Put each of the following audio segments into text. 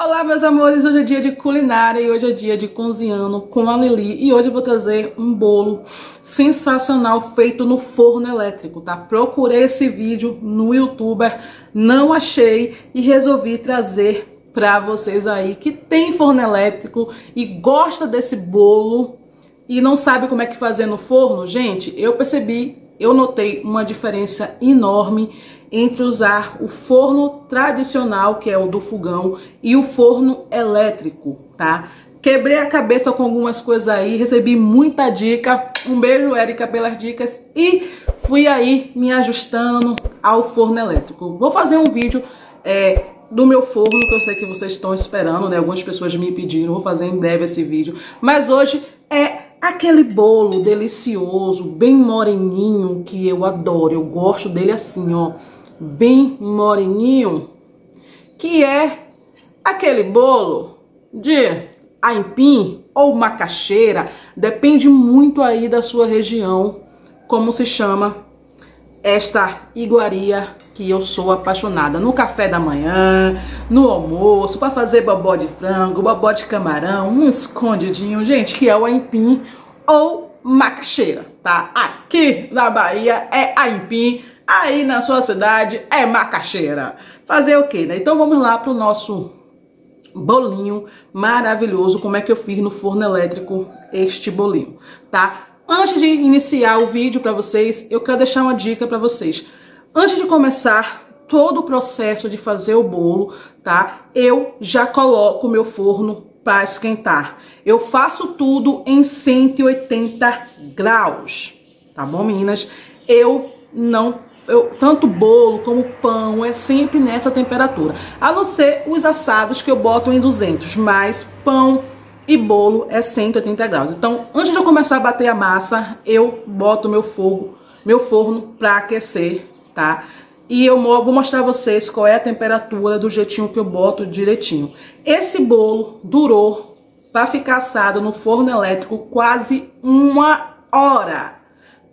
Olá meus amores, hoje é dia de culinária e hoje é dia de Cozinhando com a Lily. E hoje eu vou trazer um bolo sensacional feito no forno elétrico, tá? Procurei esse vídeo no YouTube, não achei e resolvi trazer pra vocês aí que tem forno elétrico e gosta desse bolo e não sabe como é que fazer no forno. Gente, eu notei uma diferença enorme entre usar o forno tradicional, que é o do fogão, e o forno elétrico, tá? Quebrei a cabeça com algumas coisas aí, recebi muita dica. Um beijo, Érica, pelas dicas. E fui aí me ajustando ao forno elétrico. Vou fazer um vídeo do meu forno, que eu sei que vocês estão esperando, né? Algumas pessoas me pediram, vou fazer em breve esse vídeo. Mas hoje é aquele bolo delicioso, bem moreninho, que eu adoro. Eu gosto dele assim, ó, bem moreninho, que é aquele bolo de aipim ou macaxeira, depende muito aí da sua região, como se chama esta iguaria que eu sou apaixonada. No café da manhã, no almoço, para fazer bobó de frango, bobó de camarão, um escondidinho, gente, que é o aipim ou macaxeira, tá? Aqui na Bahia é aipim, aí na sua cidade é macaxeira. Fazer o quê, né? Então vamos lá pro nosso bolinho maravilhoso, como é que eu fiz no forno elétrico este bolinho, tá? Antes de iniciar o vídeo para vocês, eu quero deixar uma dica para vocês. Antes de começar todo o processo de fazer o bolo, tá? Eu já coloco o meu forno para esquentar. Eu faço tudo em 180 graus, tá bom, meninas? Tanto bolo como pão é sempre nessa temperatura. A não ser os assados que eu boto em 200, mas pão e bolo é 180 graus. Então, antes de eu começar a bater a massa, eu boto meu forno para aquecer, tá? E eu vou mostrar a vocês qual é a temperatura do jeitinho que eu boto direitinho. Esse bolo durou para ficar assado no forno elétrico quase 1 hora,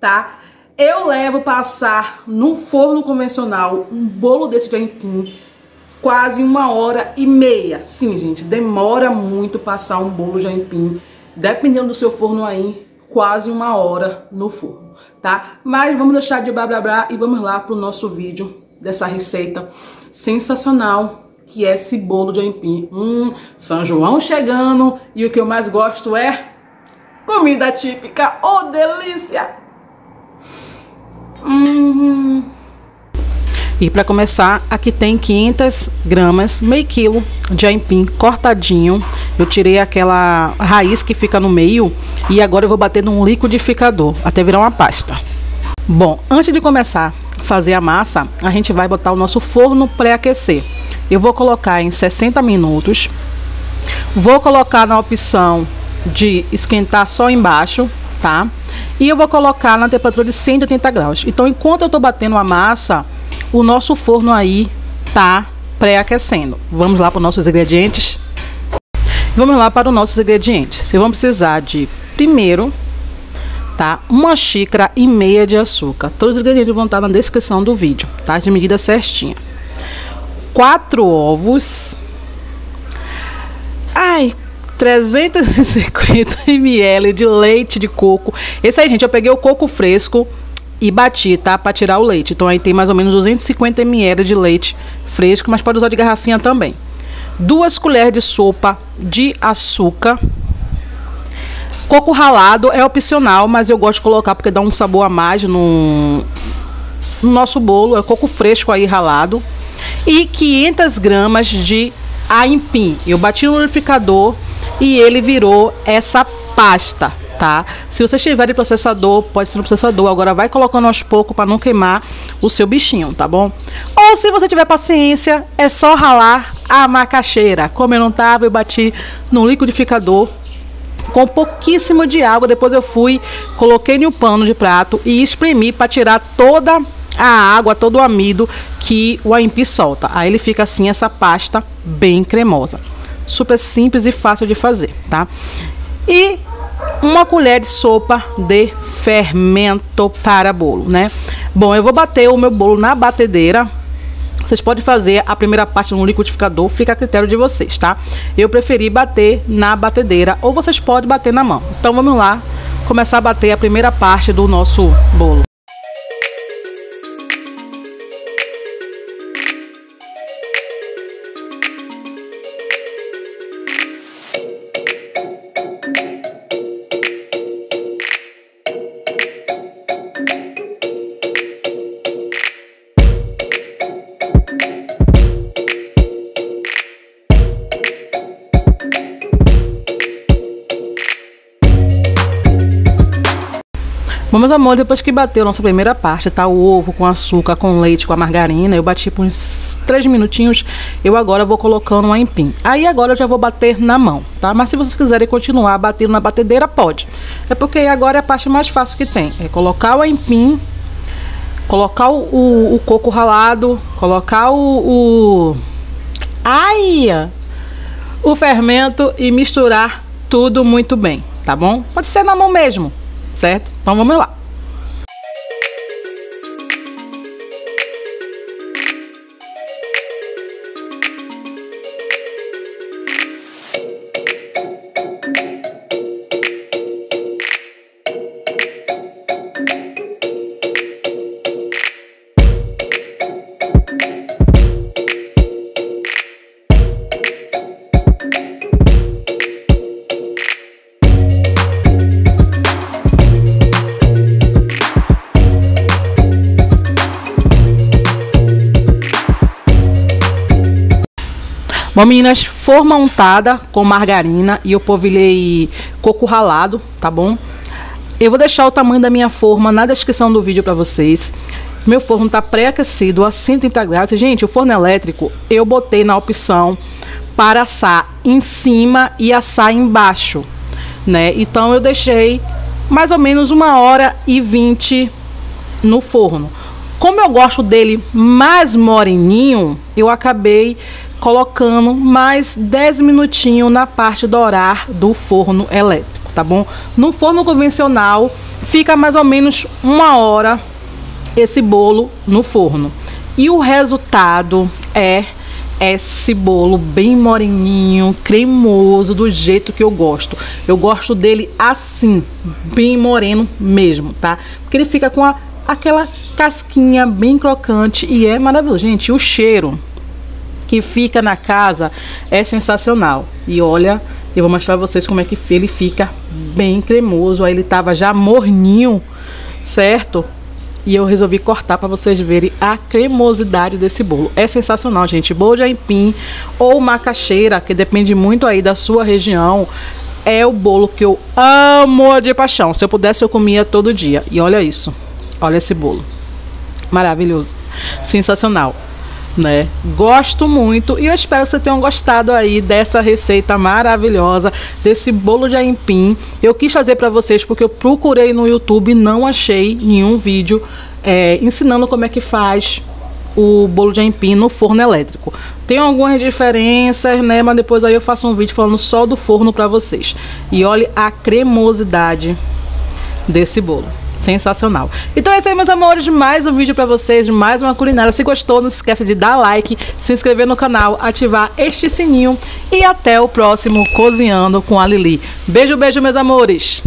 tá? Eu levo para assar no forno convencional um bolo desse de aipim quase 1h30. Sim, gente, demora muito passar um bolo de aipim, dependendo do seu forno aí, quase 1 hora no forno, tá? Mas vamos deixar de blá blá blá e vamos lá pro nosso vídeo dessa receita sensacional, que é esse bolo de aipim. São João chegando e o que eu mais gosto é comida típica. Oh, delícia! E para começar, aqui tem 500 gramas, meio quilo de aipim cortadinho. Eu tirei aquela raiz que fica no meio e agora eu vou bater num liquidificador até virar uma pasta. Bom, antes de começar a fazer a massa, a gente vai botar o nosso forno pré-aquecer. Eu vou colocar em 60 minutos. Vou colocar na opção de esquentar só embaixo, tá? E eu vou colocar na temperatura de 180 graus. Então, enquanto eu tô batendo a massa, o nosso forno aí tá pré-aquecendo. Vamos lá para os nossos ingredientes. Vocês vão precisar de, primeiro, tá, 1,5 xícara de açúcar. Todos os ingredientes vão estar na descrição do vídeo, tá? De medida certinha. 4 ovos. 350 ml de leite de coco. Esse aí, gente, eu peguei o coco fresco e bati, tá? Pra tirar o leite. Então aí tem mais ou menos 250 ml de leite fresco, mas pode usar de garrafinha também. 2 colheres de sopa de açúcar. Coco ralado é opcional, mas eu gosto de colocar porque dá um sabor a mais no nosso bolo. É coco fresco aí ralado. E 500 gramas de aipim. Eu bati no liquidificador e ele virou essa pasta, tá? Se vocês tiverem processador, pode ser no processador. Agora vai colocando aos poucos para não queimar o seu bichinho, tá bom? Ou se você tiver paciência, é só ralar a macaxeira. Como eu não tava, eu bati no liquidificador com pouquíssimo de água. Depois eu fui, coloquei no pano de prato e espremi para tirar toda a água, todo o amido que o aipim solta. Aí ele fica assim, essa pasta bem cremosa. Super simples e fácil de fazer, tá? E 1 colher de sopa de fermento para bolo, né? Bom, eu vou bater o meu bolo na batedeira Vocês podem fazer a primeira parte no liquidificador, fica a critério de vocês, tá? Eu preferi bater na batedeira, ou vocês podem bater na mão. Então vamos lá começar a bater a primeira parte do nosso bolo. Bom, meus amores, depois que bateu nossa primeira parte, tá? O ovo com açúcar, com leite, com a margarina, eu bati por uns 3 minutinhos, eu agora vou colocando um aipim. Aí agora eu já vou bater na mão, tá? Mas se vocês quiserem continuar batendo na batedeira, pode. É porque agora é a parte mais fácil que tem, é colocar o aipim, colocar o coco ralado, colocar o fermento e misturar tudo muito bem, tá bom? Pode ser na mão mesmo, certo? Então vamos lá. Bom, meninas, forma untada com margarina e eu polvilhei coco ralado, tá bom? Eu vou deixar o tamanho da minha forma na descrição do vídeo pra vocês. Meu forno tá pré-aquecido a 130 graus. Gente, o forno elétrico eu botei na opção para assar em cima e assar embaixo, né? Então eu deixei mais ou menos 1h20 no forno. Como eu gosto dele mais moreninho, eu acabei colocando mais 10 minutinhos na parte dourar do forno elétrico, tá bom? No forno convencional fica mais ou menos 1 hora esse bolo no forno. E o resultado é esse bolo bem moreninho, cremoso, do jeito que eu gosto. Eu gosto dele assim, bem moreno mesmo, tá? Porque ele fica com aquela casquinha bem crocante e é maravilhoso. Gente, o cheiro que fica na casa é sensacional. E olha, eu vou mostrar pra vocês como é que ele fica bem cremoso. Aí ele tava já morninho, certo? E eu resolvi cortar pra vocês verem a cremosidade desse bolo. É sensacional, gente. Bolo de aipim ou macaxeira, que depende muito aí da sua região, é o bolo que eu amo de paixão. Se eu pudesse, eu comia todo dia. E olha isso. Olha esse bolo. Maravilhoso. Sensacional, né? Gosto muito e eu espero que vocês tenham gostado aí dessa receita maravilhosa, desse bolo de aipim. Eu quis fazer para vocês porque eu procurei no YouTube e não achei nenhum vídeo ensinando como é que faz o bolo de aipim no forno elétrico. Tem algumas diferenças, né? Mas depois aí eu faço um vídeo falando só do forno para vocês. E olha a cremosidade desse bolo. Sensacional. Então é isso aí, meus amores, mais um vídeo pra vocês, mais uma culinária. Se gostou, não se esqueça de dar like, se inscrever no canal, ativar este sininho e até o próximo Cozinhando com a Lily. Beijo, beijo, meus amores!